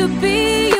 to be you.